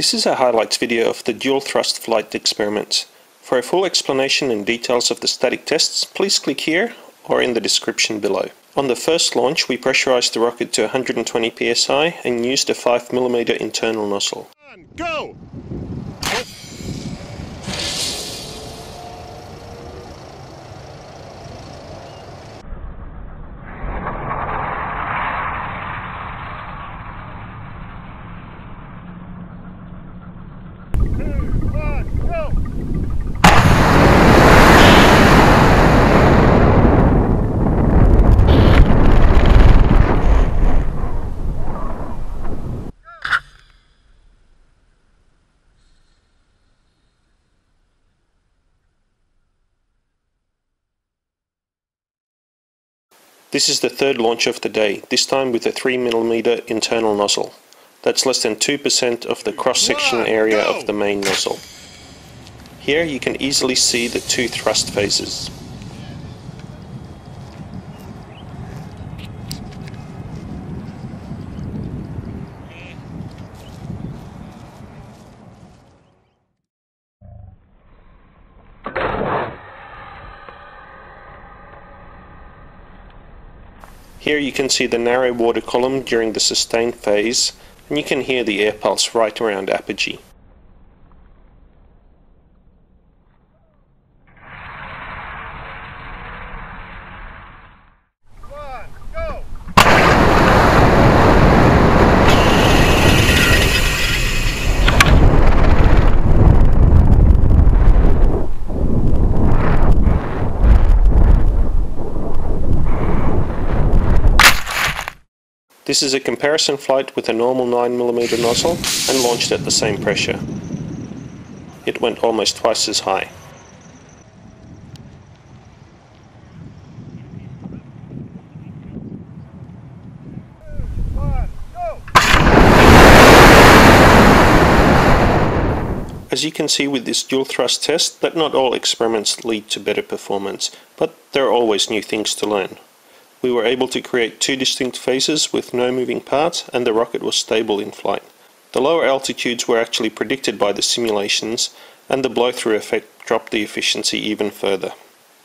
This is a highlights video of the dual thrust flight experiments. For a full explanation and details of the static tests, please click here or in the description below. On the first launch, we pressurized the rocket to 120 psi and used a 5 mm internal nozzle. Go! This is the third launch of the day, this time with a 3 mm internal nozzle. That's less than 2% of the cross-section area of the main nozzle. Here you can easily see the two thrust phases. Here you can see the narrow water column during the sustained phase, and you can hear the air pulse right around apogee. This is a comparison flight with a normal 9 mm nozzle and launched at the same pressure. It went almost twice as high. As you can see with this dual thrust test, that not all experiments lead to better performance, but there are always new things to learn. We were able to create two distinct phases with no moving parts, and the rocket was stable in flight. The lower altitudes were actually predicted by the simulations, and the blow-through effect dropped the efficiency even further.